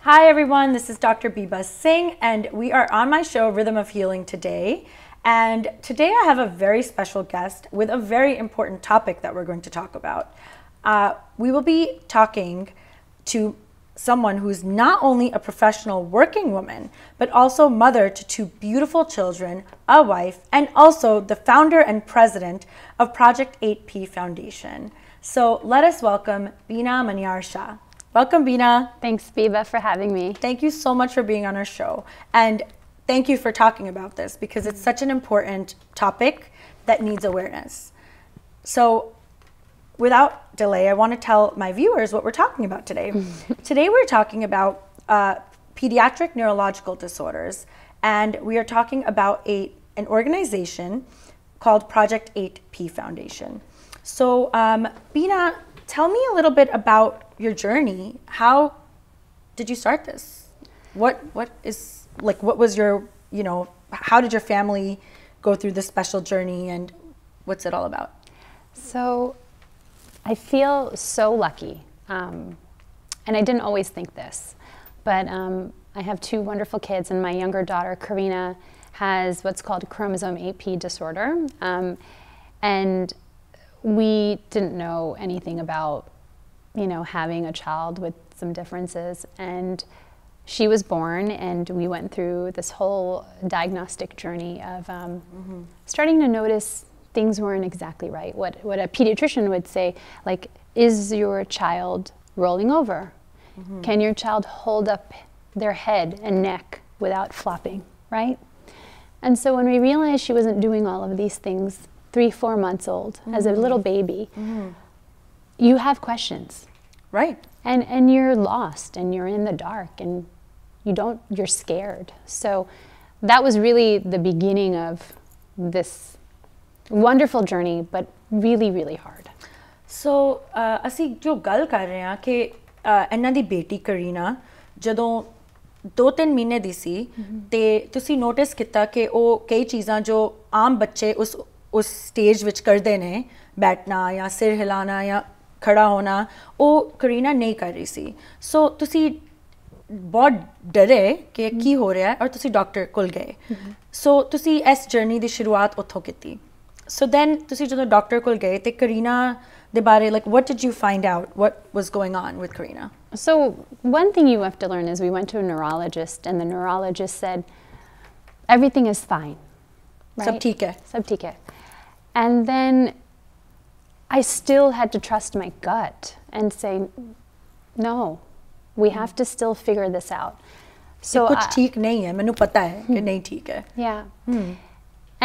Hi everyone, this is Dr. Biba Singh and we are on my show Rhythm of Healing today. And today I have a very special guest with a very important topic that we're going to talk about. We will be talking to someone who's not only a professional working woman, but also mother to two beautiful children, a wife, and also the founder and president of Project 8P Foundation. So let us welcome Bina Maniar Shah. Welcome, Bina. Thanks, Biba, for having me. Thank you so much for being on our show. And thank you for talking about this because it's such an important topic that needs awareness. So without delay, I want to tell my viewers what we're talking about today. Today we're talking about pediatric neurological disorders. And we are talking about an organization called Project 8P Foundation. So Bina, tell me a little bit about your journey. How did you start this? What was your, how did your family go through this special journey and what's it all about? So I feel so lucky. And I didn't always think this, but I have two wonderful kids and my younger daughter, Karina, has what's called chromosome 8p disorder. And we didn't know anything about having a child with some differences. And she was born and we went through this whole diagnostic journey of starting to notice things weren't exactly right. What a pediatrician would say, like, is your child rolling over? Can your child hold up their head and neck without flopping, right? And so when we realized she wasn't doing all of these things 3-4 months old, as a little baby, you have questions, right? And you're lost and you're in the dark and you're scared. So that was really the beginning of this wonderful journey, but really, really hard. So assi jo gal kar rahe ha ke enna di beti Karina jadon 2-3 mahine di si te tusi notice kita ke oh kai cheezan jo aam bacche us stage vich karde ne baithna ya sir hilana ya खड़ा होना वो करीना नहीं कर रही सी सो तुसी बहुत डरे कि की हो रहा है और तुसी डॉक्टर कोल गए सो तुसी इस जर्नी दी शुरुआत उथों कीती सो देन तुसी जदों डॉक्टर कोल गए ते करीना दे बारे like what did you find out what was going on with Kareena so one thing you have to learn is we went to a neurologist and the neurologist said everything is fine सब ठीक है and then I still had to trust my gut and say, no, we have to still figure this out. So yeah.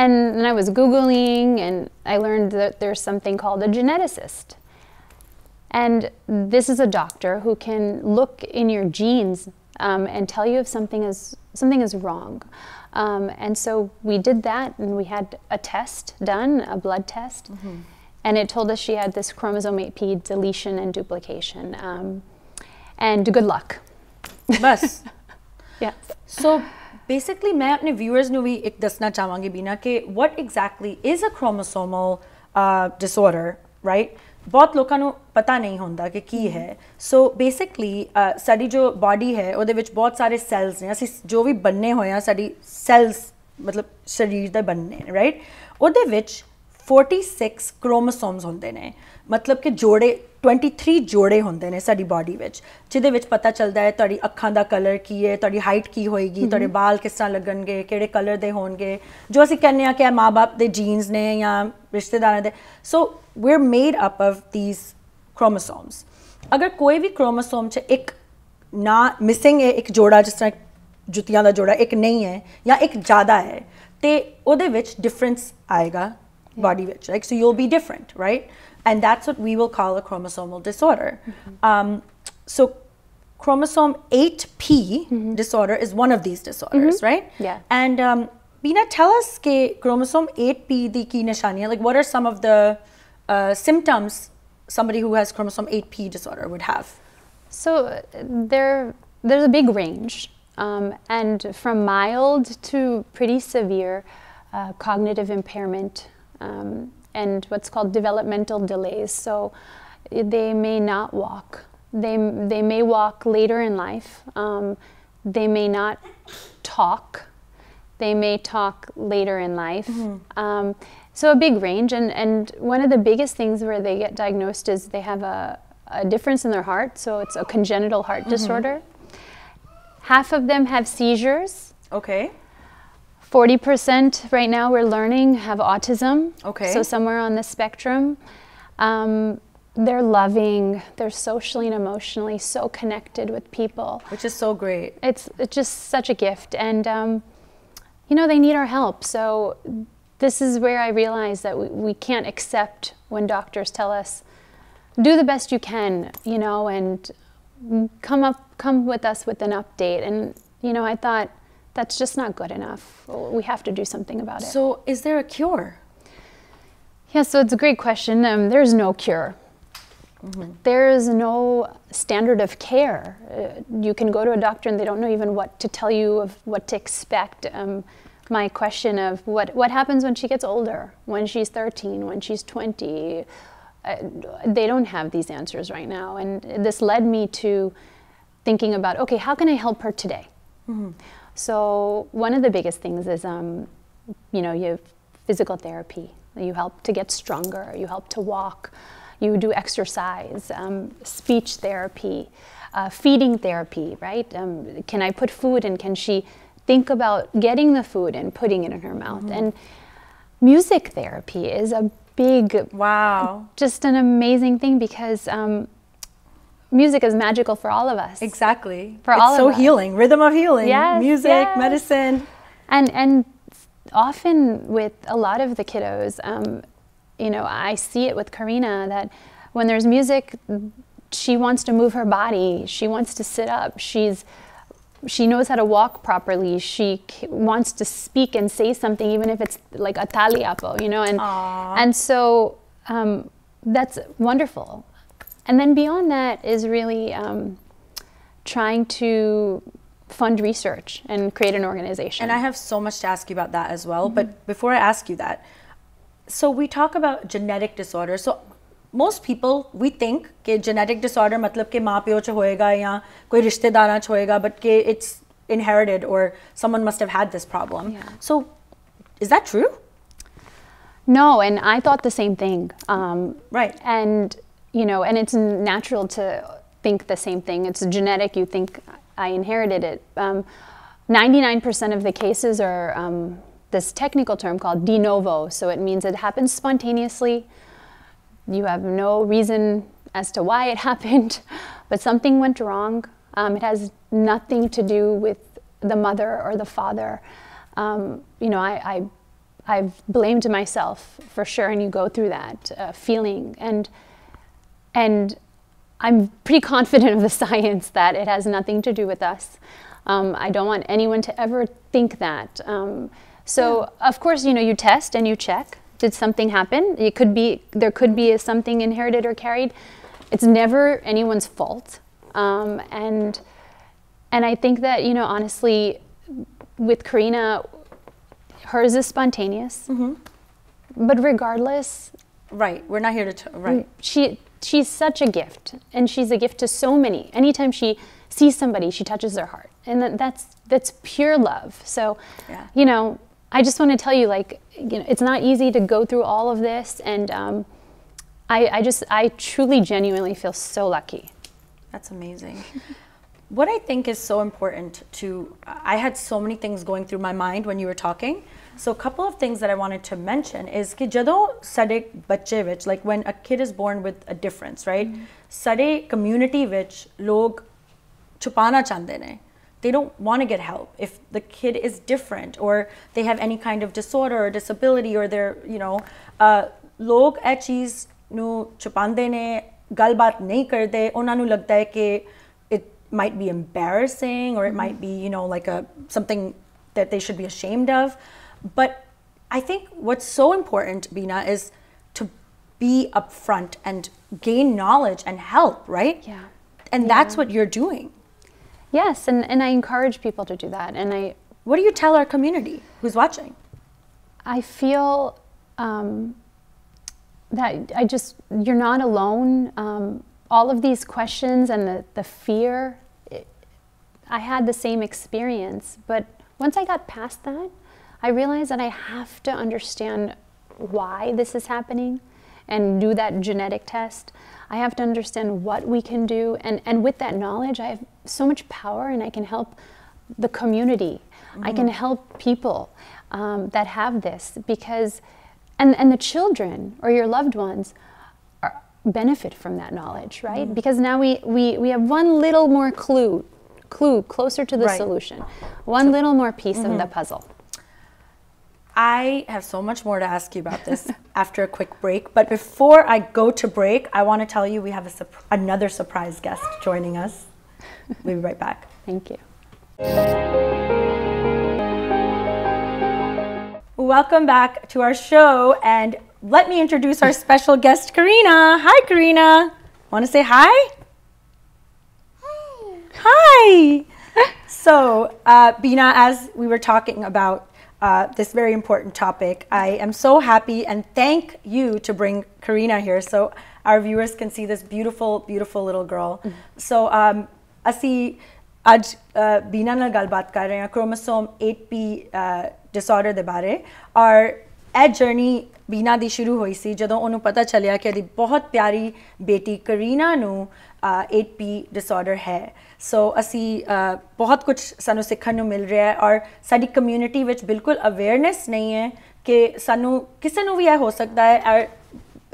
And I was Googling and I learned that there's something called a geneticist. And this is a doctor who can look in your genes and tell you if something is wrong. And so we did that and we had a test done, a blood test. And it told us she had this chromosome 8p deletion and duplication. And good luck. Bas. Yeah. So basically, I want viewers to tell you, Bina, what exactly is a chromosomal disorder, right? बहुत लोगों को पता नहीं होता कि की है, so basically sari जो body है, उधर विच बहुत सारे cells हैं, ऐसे जो भी बनने होए हैं, साड़ी cells मतलब शरीर दर बनने, right? उधर विच 46 क्रोमोसोम्स होंदे ने मतलब कि जोड़े 23 जोड़े होंदे ने साडी बॉडी विच जिदे विच पता चलदा है तुहाडी अखां दा कलर की है तुहाडी हाइट की होएगी तुहाडे बाल किस तरह लगणगे किहड़े कलर दे होणगे जो असीं कहने आ कि मां-बाप दे जीन्स ने या रिश्तेदारां दे so we are made up of these chromosomes अगर कोई भी क्रोमोसोम च एक ना मिसिंग है एक जोड़ा जिस तरह जुतियां दा जोड़ा एक नहीं है या एक ज्यादा है ते ओदे विच डिफरेंस आएगा body which like so you'll be different right and that's what we will call a chromosomal disorder so chromosome 8p disorder is one of these disorders right yeah and Bina tell us ke chromosome 8p di ki nishaniyan like what are some of the symptoms somebody who has chromosome 8p disorder would have so there's a big range and from mild to pretty severe cognitive impairment and what's called developmental delays. So they may not walk, They may walk later in life. They may not talk. They may talk later in life. Mm-hmm. So a big range, and one of the biggest things where they get diagnosed is they have a difference in their heart, so it's a congenital heart mm-hmm. disorder. Half of them have seizures. Okay. 40% right now we're learning have autism. Okay. So somewhere on the spectrum. They're loving, they're socially and emotionally so connected with people. Which is so great. It's just such a gift. And you know, they need our help. So this is where I realize that we can't accept when doctors tell us, do the best you can, you know, and come with us with an update. And you know, I thought, that's just not good enough. We have to do something about it. So is there a cure? Yeah, so it's a great question. There's no cure. Mm-hmm. There is no standard of care. You can go to a doctor and they don't know even what to tell you of what to expect. My question of what happens when she gets older, when she's 13, when she's 20, they don't have these answers right now. And this led me to thinking about, okay, how can I help her today? Mm-hmm. So one of the biggest things is, you know, you have physical therapy. You help to get stronger, you help to walk. You do exercise, speech therapy, feeding therapy, right? Can I put food in? Can she think about getting the food and putting it in her mouth? Mm-hmm. And music therapy is a big, wow, just an amazing thing, because music is magical for all of us. Exactly. For all of us. It's so healing, Rhythm of Healing, yes, music, yes. Medicine. And often with a lot of the kiddos, you know, I see it with Karina that when there's music, she wants to move her body. She wants to sit up. She knows how to walk properly. She wants to speak and say something, even if it's like a taliapo, you know. And aww. And so that's wonderful. And then beyond that is really trying to fund research and create an organization. And I have so much to ask you about that as well. Mm-hmm. But before I ask you that, so we talk about genetic disorder. So most people, we think that genetic disorder matlab ke maa peo cho hoega ya koi rishtedaran cho hoega, but ke it's inherited or someone must have had this problem. Yeah. So is that true? No, and I thought the same thing. Right. And you know, and it's natural to think the same thing. It's genetic, you think I inherited it. 99% of the cases are this technical term called de novo, so it means it happens spontaneously. You have no reason as to why it happened, but something went wrong. It has nothing to do with the mother or the father. You know, I've blamed myself for sure, and you go through that feeling, and I'm pretty confident of the science that it has nothing to do with us. I don't want anyone to ever think that. So yeah. Of course, you know, you test and you check. Did something happen? It could be, there could be something inherited or carried. It's never anyone's fault. And I think that, you know, honestly, with Karina, hers is spontaneous. Mm-hmm. But regardless, right? We're not here to right. She's such a gift, and she's a gift to so many. Anytime she sees somebody, she touches their heart, and that's pure love. So, yeah. You know. I just want to tell you, like, you know, it's not easy to go through all of this, and I truly, genuinely feel so lucky. That's amazing. What I think is so important to, I had so many things going through my mind when you were talking. So a couple of things that I wanted to mention is ki jado sade bacche vich, like when a kid is born with a difference, right? Sade community vich log chupana chande ne. They don't want to get help if the kid is different or they have any kind of disorder or disability or they're, you know, log eh cheez nu chupande ne, gal baat nahi karde, unna nu lagta hai ke it might be embarrassing or it might be, you know, like a something that they should be ashamed of. But I think what's so important, Bina, is to be upfront and gain knowledge and help, right? Yeah. And yeah. That's what you're doing. Yes, and I encourage people to do that. And I, what do you tell our community who's watching? I feel that you're not alone. all of these questions and the fear, I had the same experience. But once I got past that, I realized that I have to understand why this is happening and do that genetic test. I have to understand what we can do. And with that knowledge, I have so much power, and I can help the community. Mm-hmm. I can help people that have this, because, and the children or your loved ones benefit from that knowledge, right? Mm-hmm. Because now we have one little more clue closer to the right. solution, one little more piece mm-hmm. of the puzzle. I have so much more to ask you about this after a quick break, but before I go to break, I want to tell you we have another surprise guest joining us. We'll be right back. Thank you. Welcome back to our show, and let me introduce our special guest, Karina. Hi, Karina. Want to say hi? Hi. Hi. So, Bina, as we were talking about this very important topic, I am so happy and thank you to bring Karina here so our viewers can see this beautiful, beautiful little girl. Mm-hmm. So, asi आज बीना नाल गलबात कर रहे हैं chromosome 8p disorder दे बारे और a journey बीना दी शुरू हुई सी जदों उन्हें पता चलिया कि दी बहुत प्यारी बेटी करीना नू 8p डिसऑर्डर है सो असी बहुत कुछ सानू सीखण नू मिल रहा है और साडी कम्युनिटी विच बिल्कुल अवेयरनेस नहीं है कि सानू किसे नू भी हो सकता है और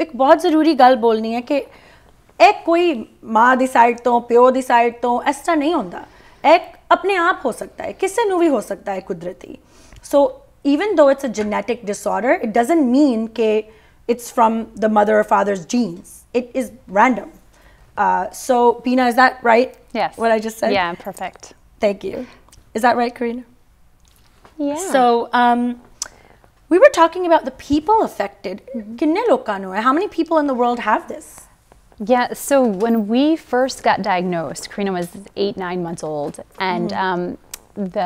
एक बहुत ज़रूरी गल बोलनी है कि एक कोई माँ दी साइड तो प्यो दी साइड तो ऐसा नहीं होता एक अपने आप हो सकता है किसी नू भी हो सकता है कुदरती so even though it's a genetic disorder it doesn't mean के इट्स फ्रॉम द मदर और fathers genes it is random so Bina is that right yes what I just said या perfect thank you is that right Karina या सो we were talking about the people affected कितने लोकां no है how many people in the world have this? Yeah, so when we first got diagnosed, Karina was 8, 9 months old, and the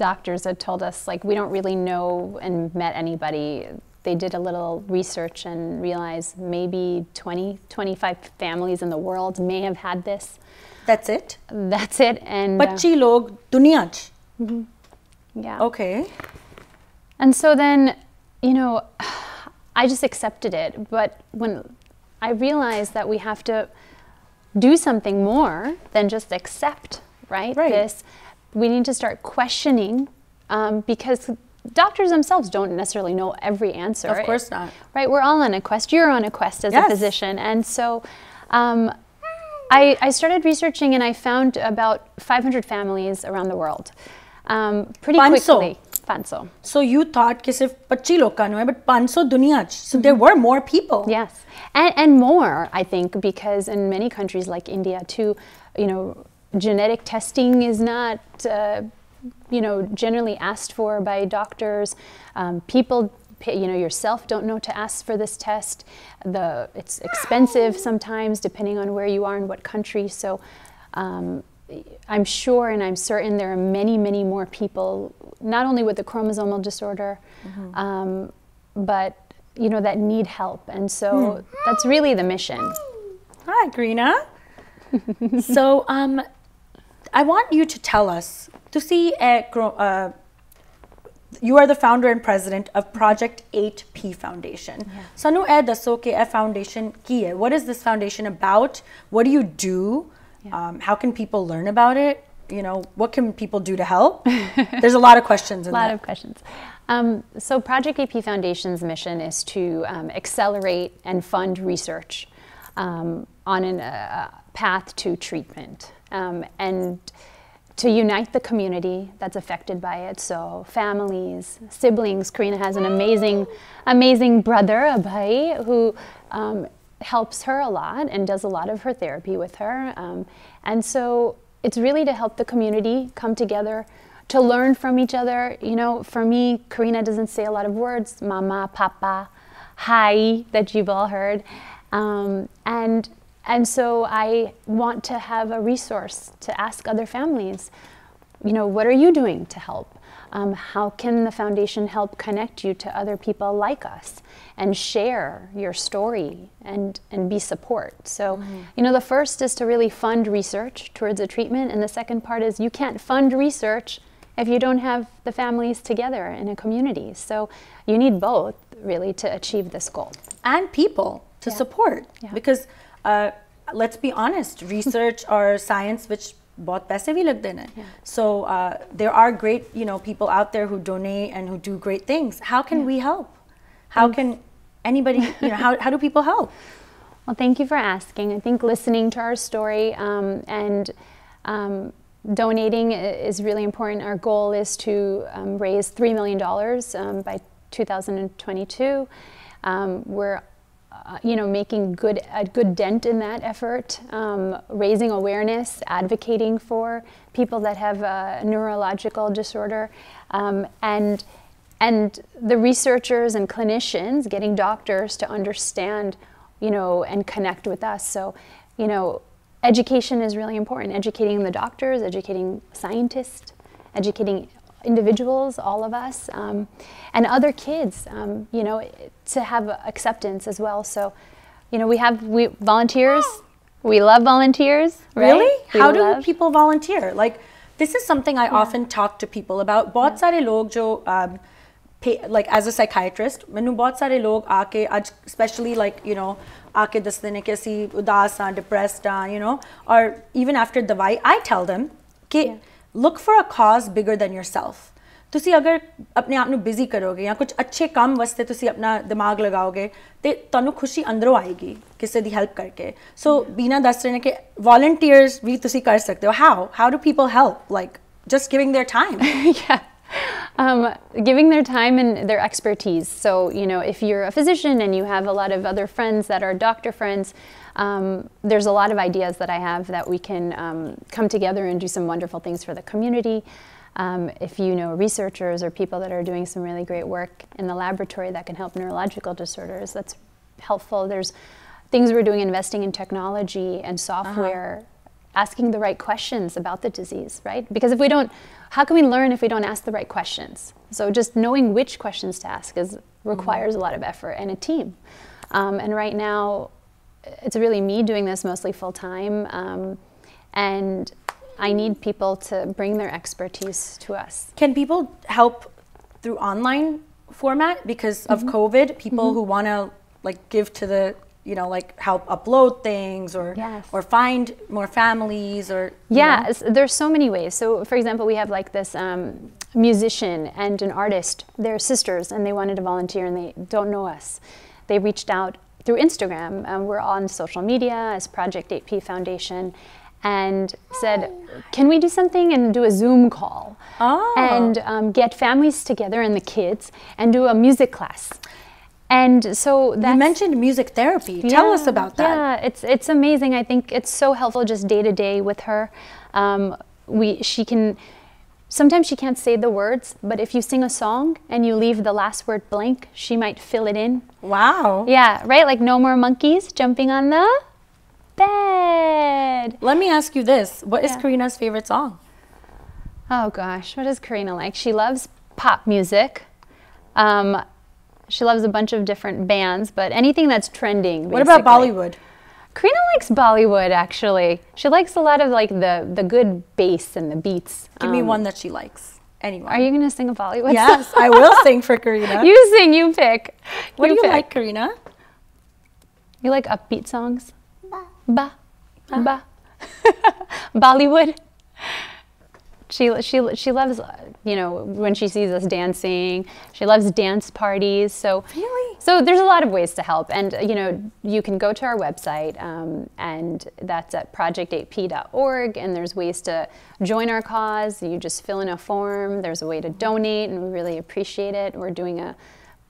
doctors had told us, like, we don't really know and met anybody. They did a little research and realized maybe 20, 25 families in the world may have had this. That's it? That's it. And 25 log duniya ch. Yeah. Okay. And so then, you know, I just accepted it, but when I realized that we have to do something more than just accept, right? This. We need to start questioning because doctors themselves don't necessarily know every answer. Of course not. Right? We're all on a quest. You're on a quest as a physician. And so I started researching, and I found about 500 families around the world pretty quickly. 500. So you thought that only 25 people know, but 500 in the world. So there were more people. Yes, and more, I think, because in many countries like India too, you know, genetic testing is not, you know, generally asked for by doctors. People, you know, yourself don't know to ask for this test. It's expensive sometimes, depending on where you are and what country. So I'm sure and I'm certain there are many, many more people, not only with the chromosomal disorder, but, you know, that need help. And so that's really the mission. Hi, Karina. So I want you to tell us, to see, you are the founder and president of Project 8P Foundation. So nu eh dasso ke eh foundation ki hai. What is this foundation about? What do you do? How can people learn about it? You know, what can people do to help? There's a lot of questions in that. A lot of questions. So Project 8P Foundation's mission is to accelerate and fund research on a path to treatment and to unite the community that's affected by it. So families, siblings. Karina has an amazing, amazing brother, Abhay, who helps her a lot and does a lot of her therapy with her. And so it's really to help the community come together, to learn from each other. You know, for me, Karina doesn't say a lot of words, mama, papa, hi, that you've all heard. And so I want to have a resource to ask other families, you know, what are you doing to help? How can the foundation help connect you to other people like us and share your story and be support? So, you know, the first is to really fund research towards a treatment, and the second part is you can't fund research if you don't have the families together in a community. So you need both really to achieve this goal. And people to support, because let's be honest, research or science, which बहुत पैसे भी लगते हैं. So there are great, you know, people out there who donate and who do great things. How can we help? How can anybody, you know, how do people help? Well, thank you for asking. I think listening to our story and donating is really important. Our goal is to raise $3 million by 2022. We're you know, making a good dent in that effort, raising awareness, advocating for people that have a neurological disorder, and the researchers and clinicians, getting doctors to understand, you know, and connect with us. So, you know, education is really important. Educating the doctors, educating scientists, educating individuals, all of us, and other kids, you know, to have acceptance as well. So, you know, we volunteers. We love volunteers. Right? Really? How do people volunteer? Like, this is something I often talk to people about. बहुत सारे लोग जो like as a psychiatrist, मैंने बहुत सारे लोग आके आज especially like, you know, आके दस दिन के ऐसी उदास हैं, depressed हैं, you know, or even after दवाई, I tell them कि look for a cause bigger than yourself. तुसी अगर अपने आप नु busy करोगे या कुछ अच्छे काम वास्ते तुसी अपना दिमाग लगाओगे ते तानु खुशी अंदरों आएगी किसी दी help करके. So बिना दस रहने के volunteers भी तुसी कर सकते हो. How do people help? Like just giving their time. Giving their time and their expertise. So, you know, if you're a physician and you have a lot of other friends that are doctor friends, there's a lot of ideas that I have that we can come together and do some wonderful things for the community. If you know researchers or people that are doing some really great work in the laboratory that can help neurological disorders, that's helpful. There's things we're doing, investing in technology and software. Asking the right questions about the disease, right? Because if we don't, how can we learn if we don't ask the right questions? So just knowing which questions to ask requires a lot of effort and a team. And right now, it's really me doing this mostly full time, and I need people to bring their expertise to us. Can people help through online format because of COVID? People who want to like give to the, you know, like help upload things or or find more families or there's so many ways. So for example, we have like this musician and an artist. They're sisters and they wanted to volunteer and they don't know us. They reached out through Instagram. We're on social media as Project 8P Foundation and said, can we do something and do a Zoom call and get families together and the kids and do a music class. And so that you mentioned music therapy. Tell us about that. Yeah, it's amazing. I think it's so helpful just day to day with her. She can, sometimes she can't say the words, but if you sing a song and you leave the last word blank, she might fill it in. Wow. Yeah, right? Like no more monkeys jumping on the bed. Let me ask you this. What is Karina's favorite song? Oh gosh, what is Karina like? She loves pop music. She loves a bunch of different bands, but anything that's trending, basically. What about Bollywood? Karina likes Bollywood, actually. She likes a lot of like the good bass and the beats. Give me one that she likes. Anyway. Are you going to sing a Bollywood song? Yes, I will sing for Karina. You sing, you pick. What do you like, Karina? You like upbeat songs? Ba. Ba. Ba. Ba. Bollywood. She loves, you know, when she sees us dancing, she loves dance parties. So, really? So there's a lot of ways to help. And, you know, you can go to our website and that's at project8p.org and there's ways to join our cause. You just fill in a form. There's a way to donate and we really appreciate it. We're doing a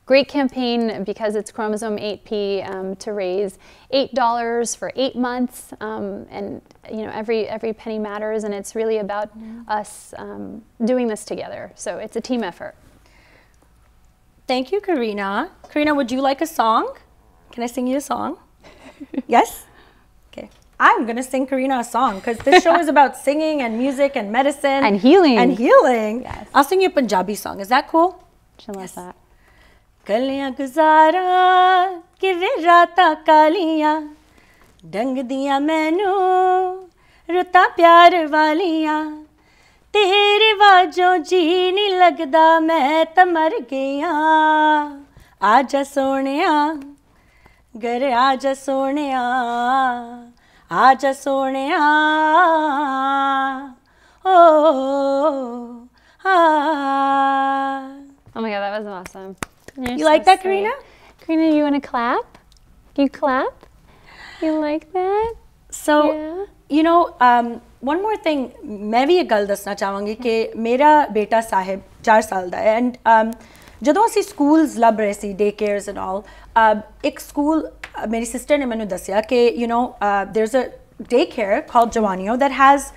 great campaign because it's chromosome 8p to raise $8 for 8 months, and you know every penny matters, and it's really about us doing this together. So it's a team effort. Thank you, Karina. Karina, would you like a song? Can I sing you a song? Yes? Okay. I'm going to sing Karina a song because this show is about singing and music and medicine. And healing. And healing. Yes. I'll sing you a Punjabi song. Is that cool? She loves that. Kaliyan guzara kive rata kaliyan dang diya mainu ruta pyar waliyan tere waajo ji ni lagda main ta mar gaya aaja sohneya ghar aaja sohneya oh ah. Oh my God, that was awesome. You like that, Karina? Karina, you want to clap? You clap? You like that? So, you know, one more thing. मैं भी एक गल दसना चाहूँगी कि मेरा बेटा साहिब 4 साल दा है and जब उसी schools लभ रहे सी daycares and all एक school मेरी sister ने मैंने दसिया कि you know there's a daycare called Jawaniyo that has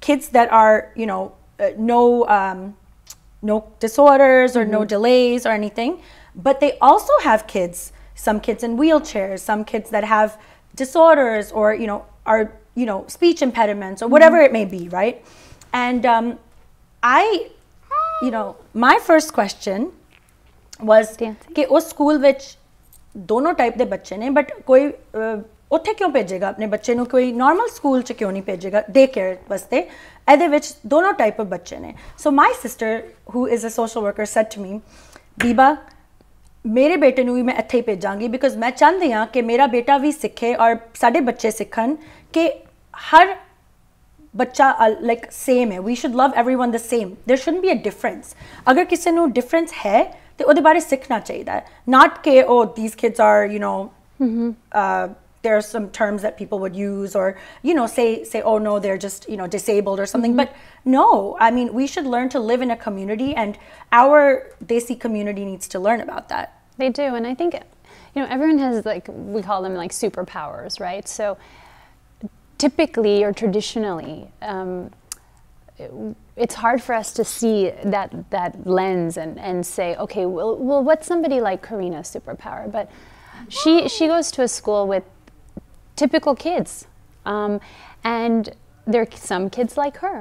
kids that are you know no disorders or no delays or anything, but they also have kids, some kids in wheelchairs, some kids that have disorders or, you know, are, you know, speech impediments or whatever it may be, right? And I, you know, my first question was कि उस school which दोनों type दे बच्चे ने, but कोई उत्थे क्यों भेजेगा अपने बच्चे नू, कोई नॉर्मल स्कूल च क्यों नहीं भेजेगा डे केयर वास्ते एदे विच दोनों टाइप ऑफ बच्चे ने. So my sister who is a social worker said to me, बीबा मेरे बेटे नू भी मैं इत्थे ही भेजांगी बिकॉज मैं चाहती हाँ कि मेरा बेटा भी सीखे और साढ़े बच्चे सीखन कि हर बच्चा लाइक सेम है. We should love every one the same, there shouldn't be a difference. अगर किसी नू डिफरेंस है तो उसदे बारे सीखना चाहिए, नॉट के ओ these kids are you know there are some terms that people would use or, you know, say, oh no, they're just, you know, disabled or something. But no, I mean, we should learn to live in a community, and our Desi community needs to learn about that. They do. And I think, you know, everyone has, like, we call them like superpowers, right? So typically or traditionally, it's hard for us to see that lens and say, okay, well, what's somebody like Karina's superpower? But she goes to a school with typical kids, and there are some kids like her,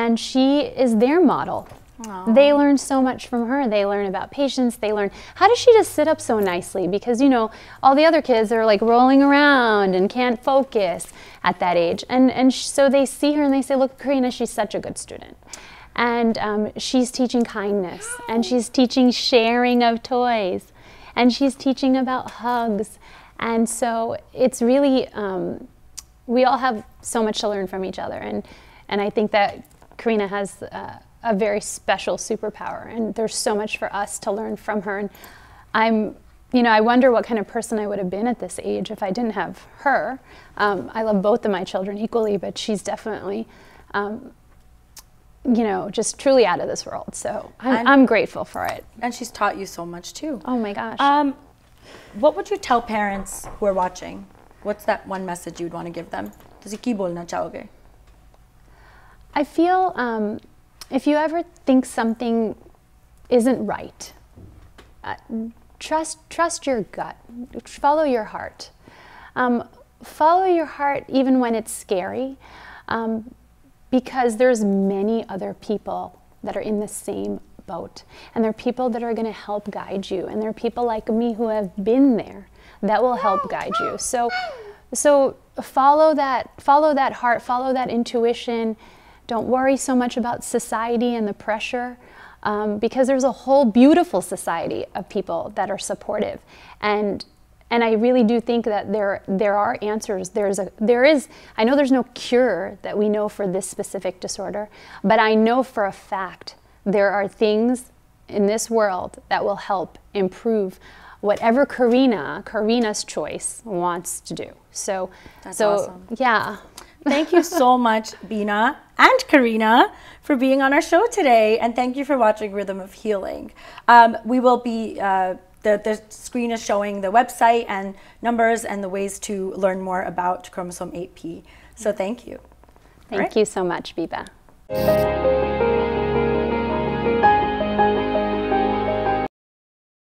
and she is their model. Aww. They learn so much from her. They learn about patience. They learn, how does she just sit up so nicely? Because, you know, all the other kids are like rolling around and can't focus at that age, and so they see her and they say, look, Karina, she's such a good student. And she's teaching kindness, and she's teaching sharing of toys, and she's teaching about hugs. And so it's really, we all have so much to learn from each other. And I think that Karina has a very special superpower, and there's so much for us to learn from her. And I'm, you know, I wonder what kind of person I would have been at this age if I didn't have her. I love both of my children equally, but she's definitely, you know, just truly out of this world. So I'm grateful for it. And she's taught you so much too. Oh my gosh. What would you tell parents who are watching? What's that one message you'd want to give them? I feel if you ever think something isn't right, trust your gut. Follow your heart. Follow your heart even when it's scary, because there's many other people that are in the same boat, and there are people that are going to help guide you, and there are people like me who have been there that will help guide you. So follow that heart, follow that intuition. Don't worry so much about society and the pressure, because there's a whole beautiful society of people that are supportive, and I really do think that there are answers. There is. I know there's no cure that we know for this specific disorder, but I know for a fact there are things in this world that will help improve whatever Karina's choice wants to do. So that's awesome. Yeah. Thank you so much, Bina and Karina, for being on our show today, and thank you for watching Rhythm of Healing. We will be. The screen is showing the website and numbers and the ways to learn more about chromosome 8p. So thank you. Thank you so much, Biba.